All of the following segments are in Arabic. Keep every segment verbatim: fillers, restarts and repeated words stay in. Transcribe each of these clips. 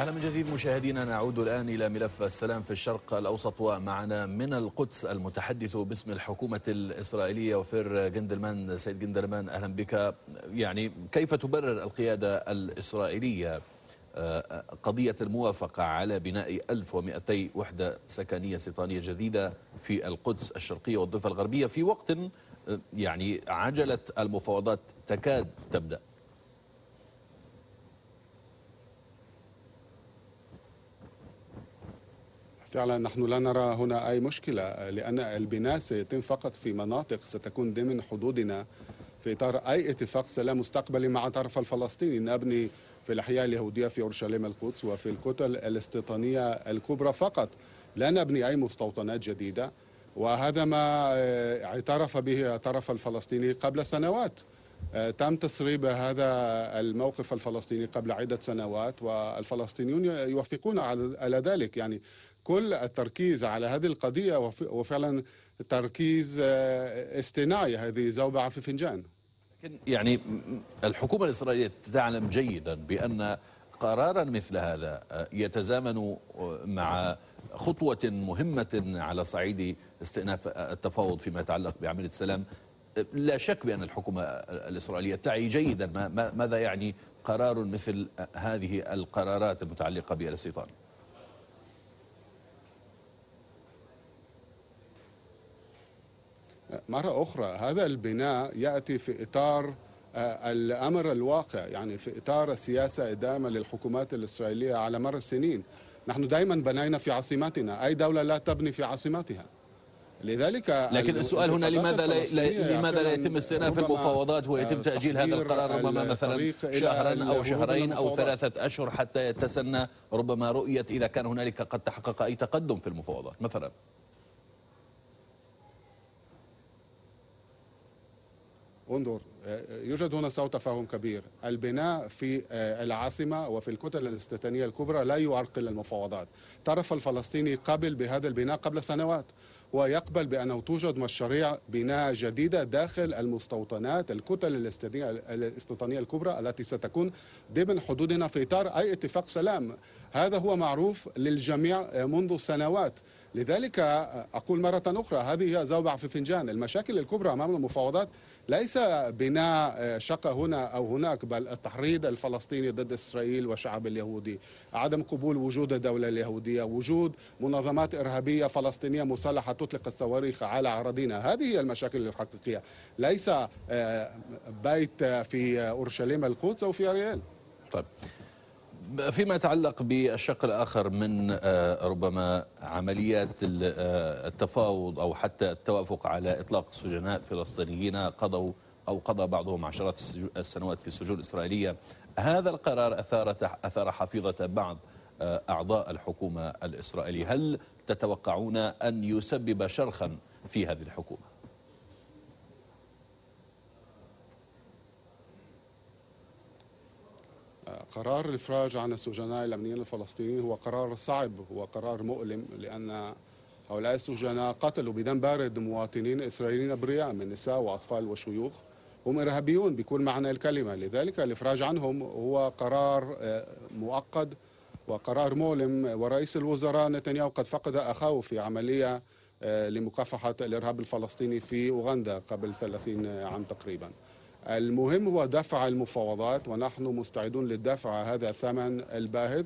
أهلا من جديد مشاهدينا. نعود الآن إلى ملف السلام في الشرق الأوسط، ومعنا من القدس المتحدث باسم الحكومة الإسرائيلية أوفير جندلمان. سيد جندلمان أهلا بك. يعني كيف تبرر القيادة الإسرائيلية قضية الموافقة على بناء ألف ومئتين وحدة سكنية استيطانية جديدة في القدس الشرقية والضفة الغربية في وقت يعني عجلة المفاوضات تكاد تبدأ؟ فعلا نحن لا نرى هنا أي مشكلة، لأن البناء سيتم فقط في مناطق ستكون ضمن حدودنا في إطار أي اتفاق سلام مستقبلي مع الطرف الفلسطيني. نبني في الأحياء اليهودية في أورشليم القدس وفي الكتل الاستيطانية الكبرى فقط، لا نبني أي مستوطنات جديدة، وهذا ما اعترف به الطرف الفلسطيني قبل سنوات. تم تسريب هذا الموقف الفلسطيني قبل عدة سنوات والفلسطينيون يوافقون على ذلك. يعني كل التركيز على هذه القضية وفعلا تركيز اصطناعي، هذه زوبعة في فنجان. لكن يعني الحكومة الإسرائيلية تعلم جيدا بأن قرارا مثل هذا يتزامن مع خطوة مهمة على صعيد استئناف التفاوض فيما يتعلق بعملية السلام. لا شك بأن الحكومة الإسرائيلية تعي جيدا ماذا يعني قرار مثل هذه القرارات المتعلقة بالاستيطان. مرة أخرى هذا البناء يأتي في إطار الأمر الواقع، يعني في إطار السياسة الدائمة للحكومات الإسرائيلية على مر السنين. نحن دائما بنينا في عاصمتنا، أي دولة لا تبني في عاصمتها. لذلك لكن السؤال هنا لماذا لا لماذا لا يتم استئناف المفاوضات ويتم تأجيل هذا القرار ربما مثلا شهرا أو شهرين أو ثلاثة أشهر حتى يتسنى ربما رؤية إذا كان هنالك قد تحقق أي تقدم في المفاوضات مثلا؟ انظر، يوجد هنا سوء تفاهم كبير. البناء في العاصمة وفي الكتل الاستيطانية الكبرى لا يعرقل المفاوضات. الطرف الفلسطيني قبل بهذا البناء قبل سنوات، ويقبل بأنه توجد مشاريع بناء جديدة داخل المستوطنات الكتل الاستيطانية الكبرى التي ستكون ضمن حدودنا في إطار أي اتفاق سلام. هذا هو معروف للجميع منذ سنوات. لذلك أقول مرة أخرى هذه هي زوبعة في فنجان. المشاكل الكبرى أمام المفاوضات ليس بناء شقة هنا أو هناك، بل التحريض الفلسطيني ضد إسرائيل والشعب اليهودي، عدم قبول وجود الدولة اليهودية، وجود منظمات إرهابية فلسطينية مسلحة تطلق الصواريخ على أراضينا. هذه هي المشاكل الحقيقية، ليس بيت في أورشليم القدس أو في أرييل. طيب فيما يتعلق بالشق الآخر من ربما عمليات التفاوض أو حتى التوافق على إطلاق سجناء فلسطينيين قضوا أو قضى بعضهم عشرات السنوات في السجون الإسرائيلية، هذا القرار أثار أثار حفيظة بعض أعضاء الحكومة الإسرائيلية. هل تتوقعون أن يسبب شرخا في هذه الحكومة؟ قرار الإفراج عن السجناء الأمنيين الفلسطينيين هو قرار صعب، هو قرار مؤلم، لأن هؤلاء السجناء قتلوا بدم بارد مواطنين إسرائيليين أبرياء من نساء وأطفال وشيوخ. هم إرهابيون بكل معنى الكلمة، لذلك الإفراج عنهم هو قرار مؤقت وقرار مؤلم. ورئيس الوزراء نتنياهو قد فقد أخاه في عملية لمكافحة الإرهاب الفلسطيني في أوغندا قبل ثلاثين عام تقريباً. المهم هو دفع المفاوضات، ونحن مستعدون للدفع هذا الثمن الباهظ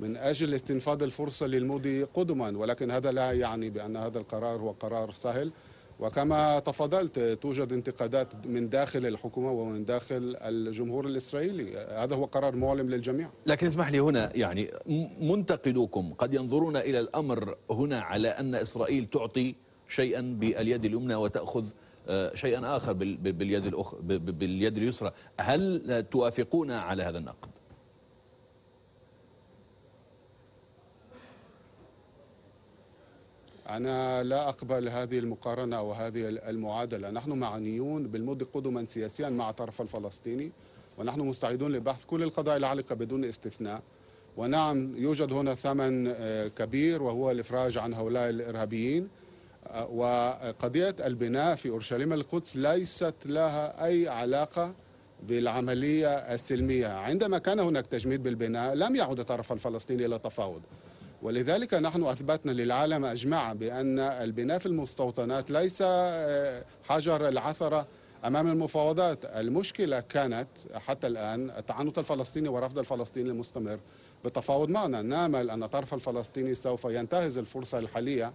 من أجل استنفاذ الفرصة للمضي قدما، ولكن هذا لا يعني بأن هذا القرار هو قرار سهل. وكما تفضلت توجد انتقادات من داخل الحكومة ومن داخل الجمهور الإسرائيلي. هذا هو قرار مؤلم للجميع. لكن اسمح لي هنا، يعني منتقدوكم قد ينظرون إلى الأمر هنا على أن إسرائيل تعطي شيئا باليد اليمنى وتأخذ شيئا آخر باليد الأخ... باليد اليسرى. هل توافقون على هذا النقد؟ أنا لا أقبل هذه المقارنة أو هذه المعادلة. نحن معنيون بالمضي قدما سياسيا مع الطرف الفلسطيني، ونحن مستعدون لبحث كل القضايا العالقة بدون استثناء. ونعم يوجد هنا ثمن كبير وهو الإفراج عن هؤلاء الإرهابيين. وقضية البناء في أورشليم القدس ليست لها أي علاقة بالعملية السلمية. عندما كان هناك تجميد بالبناء لم يعد الطرف الفلسطيني إلى تفاوض، ولذلك نحن أثبتنا للعالم أجمع بأن البناء في المستوطنات ليس حجر العثرة أمام المفاوضات. المشكلة كانت حتى الآن التعنت الفلسطيني ورفض الفلسطيني المستمر بالتفاوض معنا. نامل أن الطرف الفلسطيني سوف ينتهز الفرصة الحالية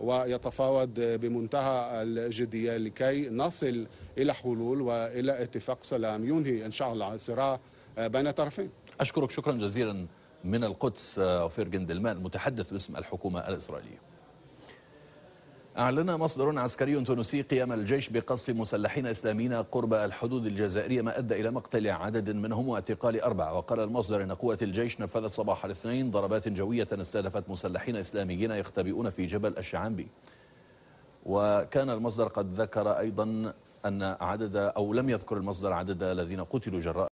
ويتفاوض بمنتهى الجدية لكي نصل إلى حلول وإلى اتفاق سلام ينهي إن شاء الله الصراع بين الطرفين. أشكرك شكرا جزيلا من القدس أوفير جندلمان المتحدث باسم الحكومة الإسرائيلية. أعلن مصدر عسكري تونسي قيام الجيش بقصف مسلحين إسلاميين قرب الحدود الجزائرية ما أدى إلى مقتل عدد منهم واعتقال أربعة. وقال المصدر إن قوات الجيش نفذت صباح الاثنين ضربات جوية استهدفت مسلحين إسلاميين يختبئون في جبل الشعنبي. وكان المصدر قد ذكر أيضا أن عدد أو لم يذكر المصدر عدد الذين قتلوا جراء